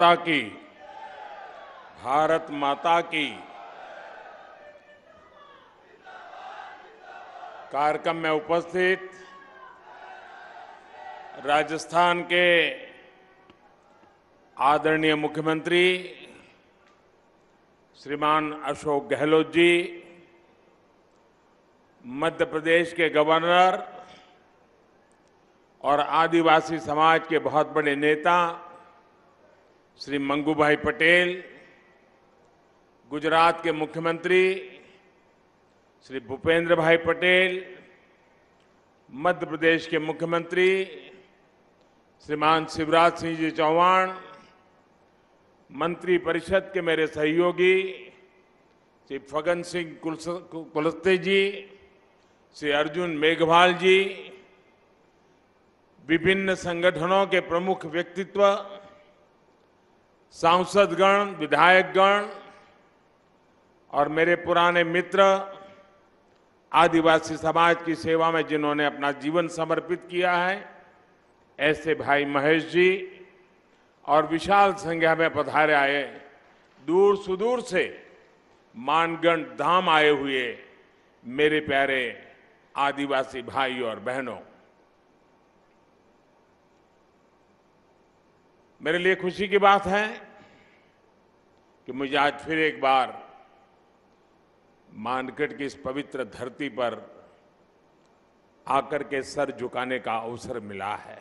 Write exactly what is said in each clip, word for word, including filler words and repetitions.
माता की, भारत माता की। कार्यक्रम में उपस्थित राजस्थान के आदरणीय मुख्यमंत्री श्रीमान अशोक गहलोत जी, मध्य प्रदेश के गवर्नर और आदिवासी समाज के बहुत बड़े नेता श्री मंगू भाई पटेल, गुजरात के मुख्यमंत्री श्री भूपेंद्र भाई पटेल, मध्य प्रदेश के मुख्यमंत्री श्रीमान शिवराज सिंह जी चौहान, मंत्रिपरिषद के मेरे सहयोगी श्री फगन सिंह कुलस्ते जी, श्री अर्जुन मेघवाल जी, विभिन्न संगठनों के प्रमुख व्यक्तित्व, सांसदगण, विधायकगण और मेरे पुराने मित्र आदिवासी समाज की सेवा में जिन्होंने अपना जीवन समर्पित किया है, ऐसे भाई महेश जी और विशाल संख्या में पधारे आए दूर सुदूर से मानगढ़ धाम आए हुए मेरे प्यारे आदिवासी भाई और बहनों, मेरे लिए खुशी की बात है कि मुझे आज फिर एक बार मानगढ़ की इस पवित्र धरती पर आकर के सर झुकाने का अवसर मिला है।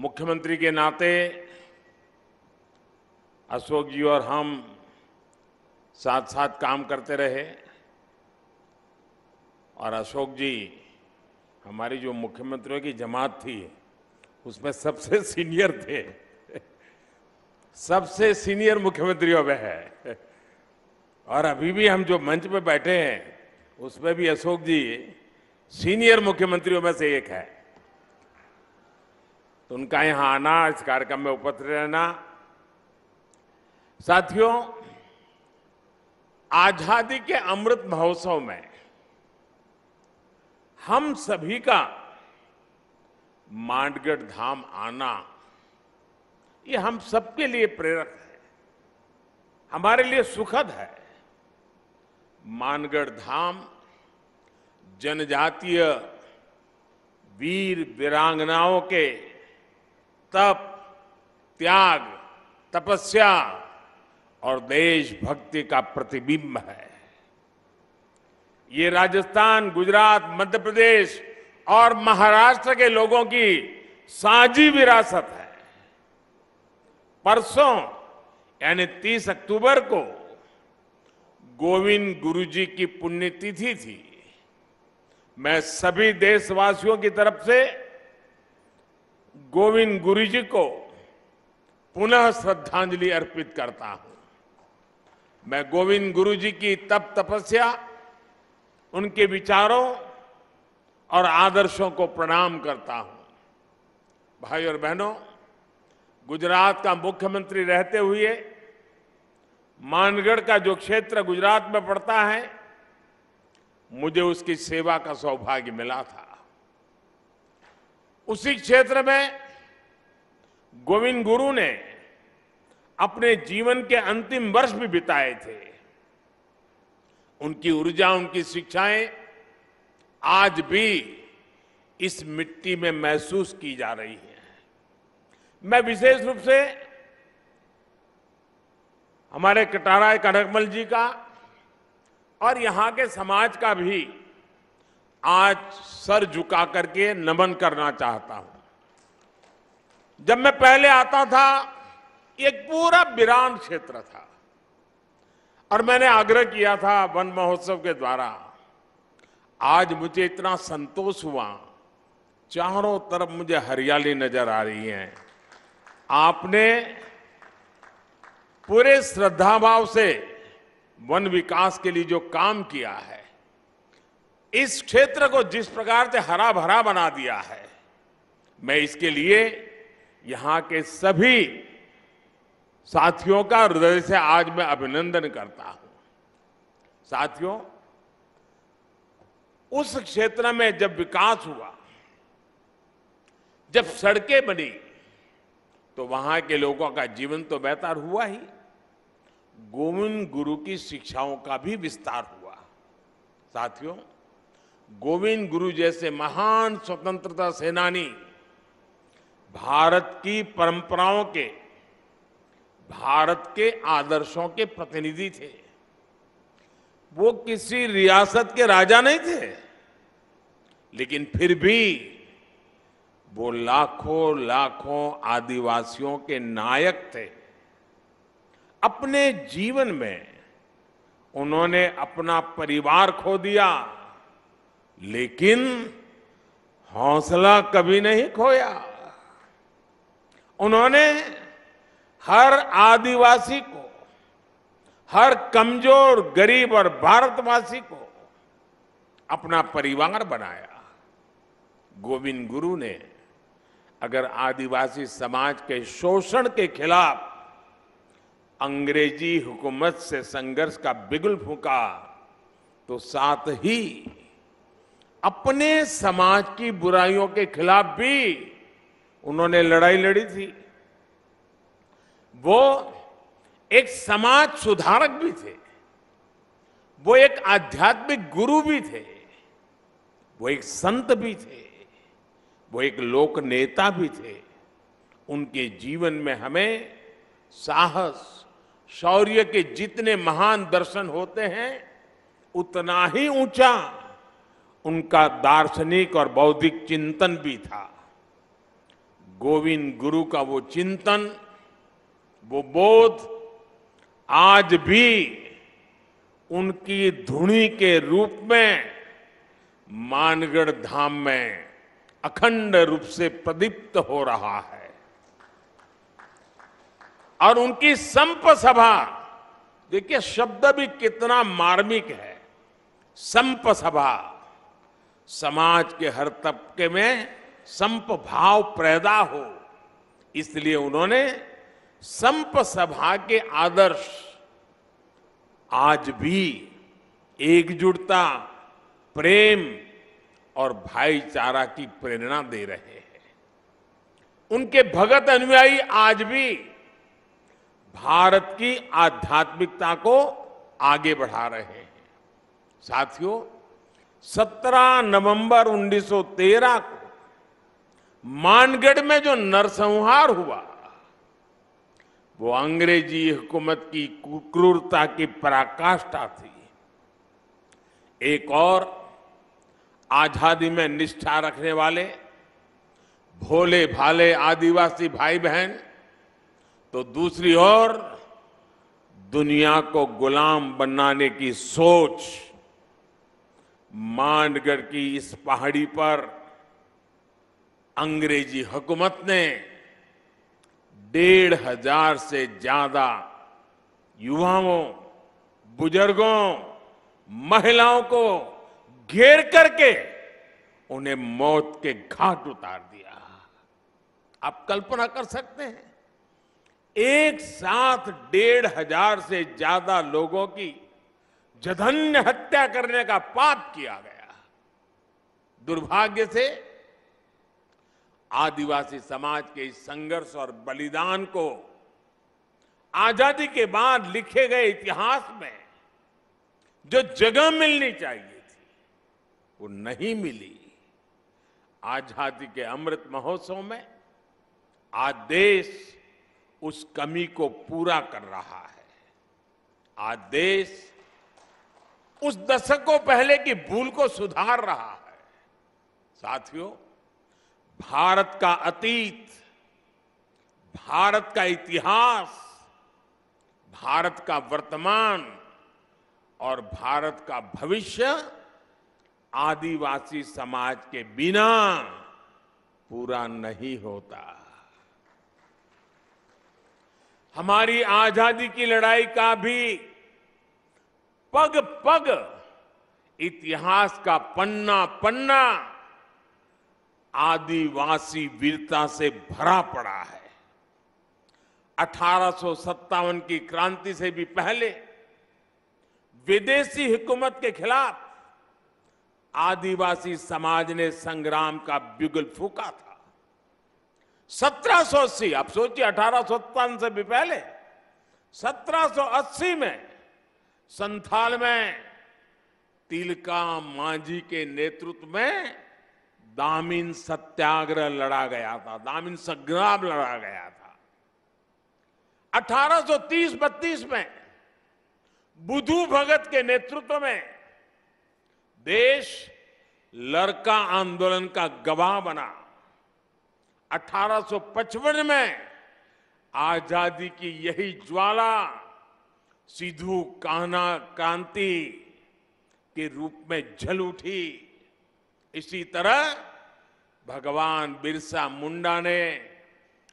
मुख्यमंत्री के नाते अशोक जी और हम साथ साथ काम करते रहे और अशोक जी हमारी जो मुख्यमंत्रियों की जमात थी उसमें सबसे सीनियर थे, सबसे सीनियर मुख्यमंत्रियों में है। और अभी भी हम जो मंच पे बैठे हैं उसमें भी अशोक जी सीनियर मुख्यमंत्रियों में से एक है। तो उनका यहाँ आना, इस कार्यक्रम में उपस्थित रहना, साथियों आजादी के अमृत महोत्सव में हम सभी का मांडगढ़ धाम आना ये हम सबके लिए प्रेरक है, हमारे लिए सुखद है। मांडगढ़ धाम जनजातीय वीर वीरांगनाओं के तप, त्याग, तपस्या और देशभक्ति का प्रतिबिंब है। ये राजस्थान, गुजरात, मध्य प्रदेश और महाराष्ट्र के लोगों की साझी विरासत है। परसों यानी तीस अक्टूबर को गोविंद गुरु जी की पुण्यतिथि थी। मैं सभी देशवासियों की तरफ से गोविंद गुरु जी को पुनः श्रद्धांजलि अर्पित करता हूं। मैं गोविंद गुरु जी की तप तपस्या, उनके विचारों और आदर्शों को प्रणाम करता हूं। भाई और बहनों, गुजरात का मुख्यमंत्री रहते हुए मानगढ़ का जो क्षेत्र गुजरात में पड़ता है, मुझे उसकी सेवा का सौभाग्य मिला था। उसी क्षेत्र में गोविंद गुरु ने अपने जीवन के अंतिम वर्ष भी बिताए थे। उनकी ऊर्जा, उनकी शिक्षाएं आज भी इस मिट्टी में महसूस की जा रही है। मैं विशेष रूप से हमारे कटारा कनकमल जी का और यहाँ के समाज का भी आज सर झुका करके नमन करना चाहता हूं। जब मैं पहले आता था एक पूरा वीरान क्षेत्र था और मैंने आग्रह किया था वन महोत्सव के द्वारा। आज मुझे इतना संतोष हुआ, चारों तरफ मुझे हरियाली नजर आ रही है। आपने पूरे श्रद्धाभाव से वन विकास के लिए जो काम किया है, इस क्षेत्र को जिस प्रकार से हरा भरा बना दिया है, मैं इसके लिए यहाँ के सभी साथियों का हृदय से आज मैं अभिनंदन करता हूं। साथियों, उस क्षेत्र में जब विकास हुआ, जब सड़कें बनी, तो वहां के लोगों का जीवन तो बेहतर हुआ ही, गोविंद गुरु की शिक्षाओं का भी विस्तार हुआ। साथियों, गोविंद गुरु जैसे महान स्वतंत्रता सेनानी भारत की परंपराओं के, भारत के आदर्शों के प्रतिनिधि थे। वो किसी रियासत के राजा नहीं थे, लेकिन फिर भी वो लाखों लाखों आदिवासियों के नायक थे। अपने जीवन में उन्होंने अपना परिवार खो दिया, लेकिन हौसला कभी नहीं खोया। उन्होंने हर आदिवासी को, हर कमजोर, गरीब और भारतवासी को अपना परिवार बनाया। गोविंद गुरु ने अगर आदिवासी समाज के शोषण के खिलाफ अंग्रेजी हुकूमत से संघर्ष का बिगुल फूंका, तो साथ ही अपने समाज की बुराइयों के खिलाफ भी उन्होंने लड़ाई लड़ी थी। वो एक समाज सुधारक भी थे, वो एक आध्यात्मिक गुरु भी थे, वो एक संत भी थे, वो एक लोक नेता भी थे। उनके जीवन में हमें साहस, शौर्य के जितने महान दर्शन होते हैं, उतना ही ऊंचा उनका दार्शनिक और बौद्धिक चिंतन भी था। गोविंद गुरु का वो चिंतन, वो बोध आज भी उनकी धुनी के रूप में मानगढ़ धाम में अखंड रूप से प्रदीप्त हो रहा है। और उनकी संप सभा, देखिए शब्द भी कितना मार्मिक है, संप सभा, समाज के हर तबके में संप भाव पैदा हो, इसलिए उन्होंने संप सभा के आदर्श आज भी एकजुटता, प्रेम और भाईचारा की प्रेरणा दे रहे हैं। उनके भगत अनुयायी आज भी भारत की आध्यात्मिकता को आगे बढ़ा रहे हैं। साथियों, सत्रह नवंबर उन्नीस सौ तेरह को मानगढ़ में जो नरसंहार हुआ, वो अंग्रेजी हुकूमत की क्रूरता की पराकाष्ठा थी। एक और आजादी में निष्ठा रखने वाले भोले भाले आदिवासी भाई बहन, तो दूसरी ओर दुनिया को गुलाम बनाने की सोच। मानगढ़ की इस पहाड़ी पर अंग्रेजी हुकूमत ने डेढ़ हजार से ज्यादा युवाओं, बुजुर्गों, महिलाओं को घेर करके उन्हें मौत के घाट उतार दिया। आप कल्पना कर सकते हैं, एक साथ डेढ़ हजार से ज्यादा लोगों की जघन्य हत्या करने का पाप किया गया। दुर्भाग्य से आदिवासी समाज के इस संघर्ष और बलिदान को आजादी के बाद लिखे गए इतिहास में जो जगह मिलनी चाहिए थी, वो नहीं मिली। आजादी के अमृत महोत्सव में आज देश उस कमी को पूरा कर रहा है। आज देश उस दशकों पहले की भूल को सुधार रहा है। साथियों, भारत का अतीत, भारत का इतिहास, भारत का वर्तमान और भारत का भविष्य आदिवासी समाज के बिना पूरा नहीं होता। हमारी आजादी की लड़ाई का भी पग पग, इतिहास का पन्ना पन्ना आदिवासी वीरता से भरा पड़ा है। अठारह सौ सत्तावन की क्रांति से भी पहले विदेशी हुकूमत के खिलाफ आदिवासी समाज ने संग्राम का बिगुल फूका था। सत्रह सौ अस्सी, आप सोचिए अठारह सौ सत्तावन से भी पहले, सत्रह सौ अस्सी में संथाल में तिलका मांझी के नेतृत्व में दामिन सत्याग्रह लड़ा गया था, दामिन संग्राम लड़ा गया था। अठारह सौ तीस बत्तीस में बुधु भगत के नेतृत्व में देश लड़का आंदोलन का गवाह बना। अठारह सौ पचपन में आजादी की यही ज्वाला सीधू काना क्रांति के रूप में जल उठी। इसी तरह भगवान बिरसा मुंडा ने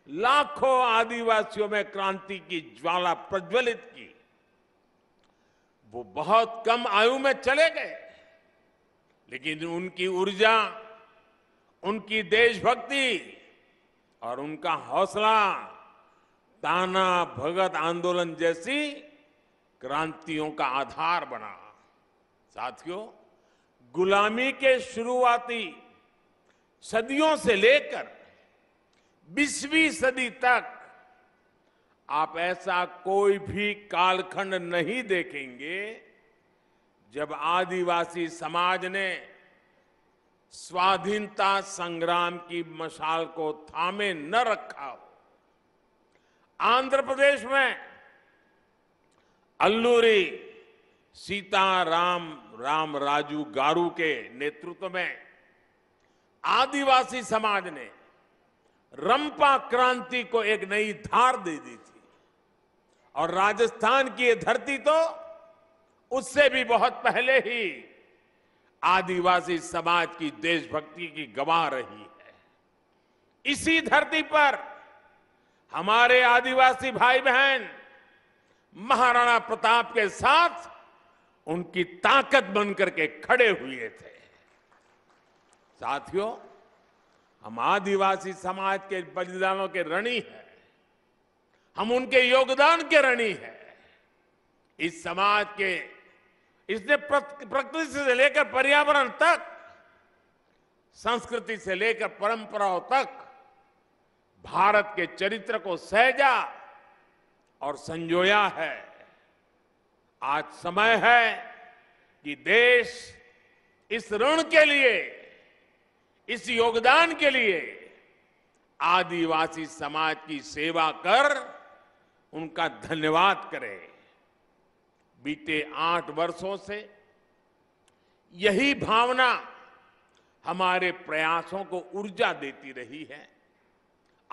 लाखों आदिवासियों में क्रांति की ज्वाला प्रज्वलित की। वो बहुत कम आयु में चले गए, लेकिन उनकी ऊर्जा, उनकी देशभक्ति और उनका हौसला ताना भगत आंदोलन जैसी क्रांतियों का आधार बना। साथियों, गुलामी के शुरुआती सदियों से लेकर बीसवीं सदी तक आप ऐसा कोई भी कालखंड नहीं देखेंगे जब आदिवासी समाज ने स्वाधीनता संग्राम की मशाल को थामे न रखा हो। आंध्र प्रदेश में अल्लूरी सीता राम राम राजू गारू के नेतृत्व में आदिवासी समाज ने रंपा क्रांति को एक नई धार दे दी थी, और राजस्थान की ये धरती तो उससे भी बहुत पहले ही आदिवासी समाज की देशभक्ति की गवाह रही है। इसी धरती पर हमारे आदिवासी भाई बहन महाराणा प्रताप के साथ उनकी ताकत बनकर के खड़े हुए थे। साथियों, हम आदिवासी समाज के बलिदानों के ऋणी हैं, हम उनके योगदान के ऋणी हैं। इस समाज के, इसने प्रकृति से लेकर पर्यावरण तक, संस्कृति से लेकर परंपराओं तक भारत के चरित्र को सहेजा और संजोया है। आज समय है कि देश इस ऋण के लिए, इस योगदान के लिए आदिवासी समाज की सेवा कर उनका धन्यवाद करे। बीते आठ वर्षों से यही भावना हमारे प्रयासों को ऊर्जा देती रही है।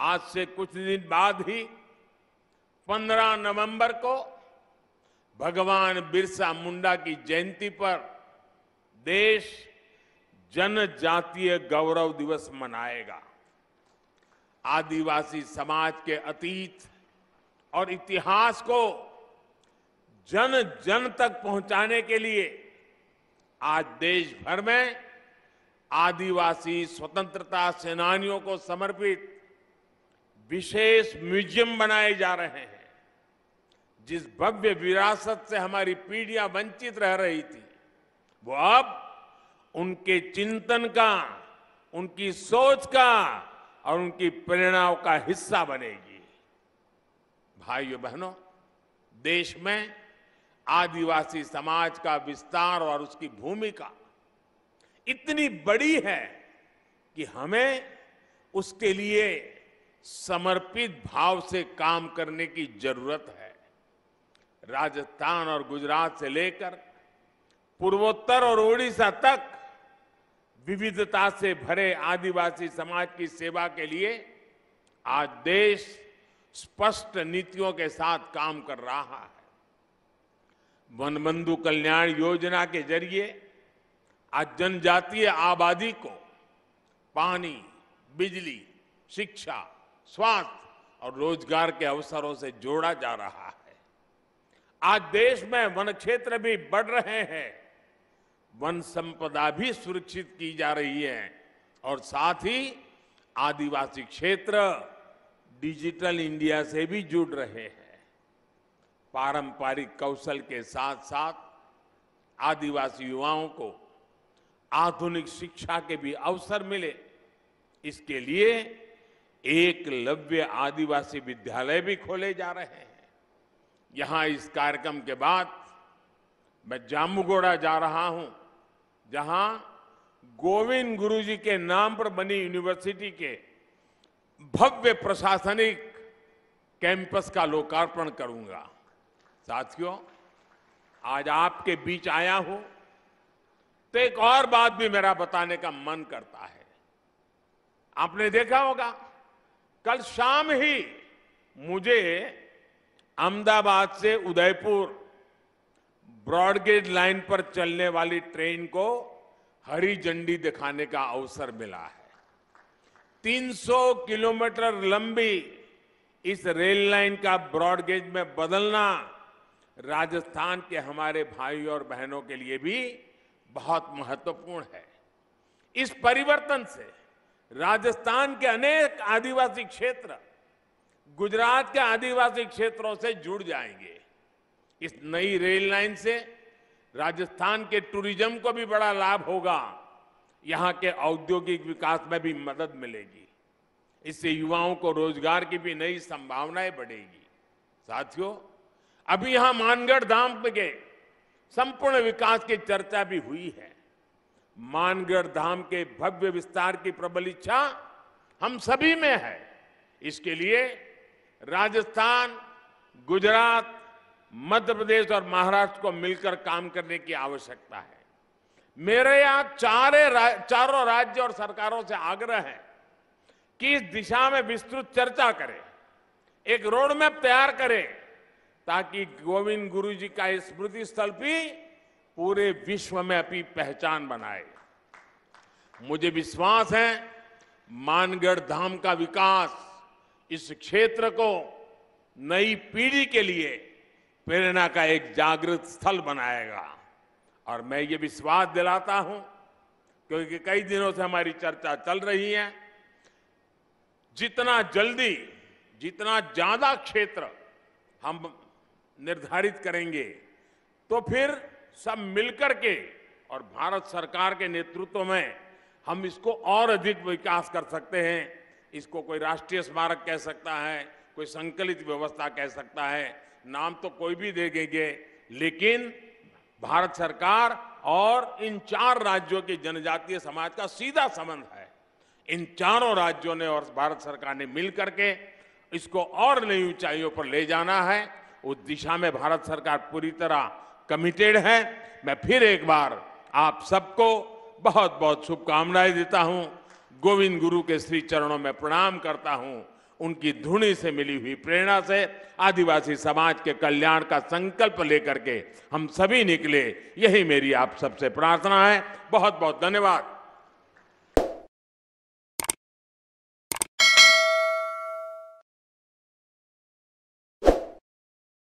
आज से कुछ दिन बाद ही पंद्रह नवंबर को भगवान बिरसा मुंडा की जयंती पर देश जनजातीय गौरव दिवस मनाएगा। आदिवासी समाज के अतीत और इतिहास को जन जन तक पहुंचाने के लिए आज देश भर में आदिवासी स्वतंत्रता सेनानियों को समर्पित विशेष म्यूजियम बनाए जा रहे हैं। जिस भव्य विरासत से हमारी पीढ़ियां वंचित रह रही थी, वो अब उनके चिंतन का, उनकी सोच का और उनकी प्रेरणाओं का हिस्सा बनेगी। भाइयों बहनों, देश में आदिवासी समाज का विस्तार और उसकी भूमिका इतनी बड़ी है कि हमें उसके लिए समर्पित भाव से काम करने की जरूरत है। राजस्थान और गुजरात से लेकर पूर्वोत्तर और ओडिशा तक विविधता से भरे आदिवासी समाज की सेवा के लिए आज देश स्पष्ट नीतियों के साथ काम कर रहा है। वनबंधु कल्याण योजना के जरिए आज जनजातीय आबादी को पानी, बिजली, शिक्षा, स्वास्थ्य और रोजगार के अवसरों से जोड़ा जा रहा है। आज देश में वन क्षेत्र भी बढ़ रहे हैं, वन संपदा भी सुरक्षित की जा रही है, और साथ ही आदिवासी क्षेत्र डिजिटल इंडिया से भी जुड़ रहे हैं। पारंपरिक कौशल के साथ साथ आदिवासी युवाओं को आधुनिक शिक्षा के भी अवसर मिले, इसके लिए एकलव्य आदिवासी विद्यालय भी खोले जा रहे हैं। यहां इस कार्यक्रम के बाद मैं जामुगोड़ा जा रहा हूं, जहां गोविंद गुरु जी के नाम पर बनी यूनिवर्सिटी के भव्य प्रशासनिक कैंपस का लोकार्पण करूंगा। साथियों, आज आपके बीच आया हूं तो एक और बात भी मेरा बताने का मन करता है। आपने देखा होगा, कल शाम ही मुझे अहमदाबाद से उदयपुर ब्रॉडगेज लाइन पर चलने वाली ट्रेन को हरी झंडी दिखाने का अवसर मिला है। तीन सौ किलोमीटर लंबी इस रेल लाइन का ब्रॉडगेज में बदलना राजस्थान के हमारे भाई और बहनों के लिए भी बहुत महत्वपूर्ण है। इस परिवर्तन से राजस्थान के अनेक आदिवासी क्षेत्र गुजरात के आदिवासी क्षेत्रों से जुड़ जाएंगे। इस नई रेल लाइन से राजस्थान के टूरिज्म को भी बड़ा लाभ होगा, यहाँ के औद्योगिक विकास में भी मदद मिलेगी। इससे युवाओं को रोजगार की भी नई संभावनाएं बढ़ेगी। साथियों, अभी यहाँ मानगढ़ धाम के संपूर्ण विकास की चर्चा भी हुई है। मानगढ़ धाम के भव्य विस्तार की प्रबल इच्छा हम सभी में है। इसके लिए राजस्थान, गुजरात, मध्य प्रदेश और महाराष्ट्र को मिलकर काम करने की आवश्यकता है। मेरे यहाँ चारे रा, चारों राज्य और सरकारों से आग्रह है कि इस दिशा में विस्तृत चर्चा करें, एक रोड मैप तैयार करें, ताकि गोविंद गुरु जी का स्मृति स्थल भी पूरे विश्व में अपनी पहचान बनाए। मुझे विश्वास है मानगढ़ धाम का विकास इस क्षेत्र को नई पीढ़ी के लिए प्रेरणा का एक जागृत स्थल बनाएगा। और मैं ये विश्वास दिलाता हूं, क्योंकि कई दिनों से हमारी चर्चा चल रही है, जितना जल्दी जितना ज्यादा क्षेत्र हम निर्धारित करेंगे तो फिर सब मिलकर के और भारत सरकार के नेतृत्व में हम इसको और अधिक विकास कर सकते हैं। इसको कोई राष्ट्रीय स्मारक कह सकता है, कोई संकलित व्यवस्था कह सकता है, नाम तो कोई भी दे देंगे, लेकिन भारत सरकार और इन चार राज्यों के जनजातीय समाज का सीधा संबंध है। इन चारों राज्यों ने और भारत सरकार ने मिलकर के इसको और नई ऊंचाइयों पर ले जाना है। उस दिशा में भारत सरकार पूरी तरह कमिटेड है। मैं फिर एक बार आप सबको बहुत बहुत शुभकामनाएं देता हूं। गोविंद गुरु के श्री चरणों में प्रणाम करता हूं। उनकी धुनी से मिली हुई प्रेरणा से आदिवासी समाज के कल्याण का संकल्प लेकर के हम सभी निकले, यही मेरी आप सबसे प्रार्थना है। बहुत बहुत धन्यवाद।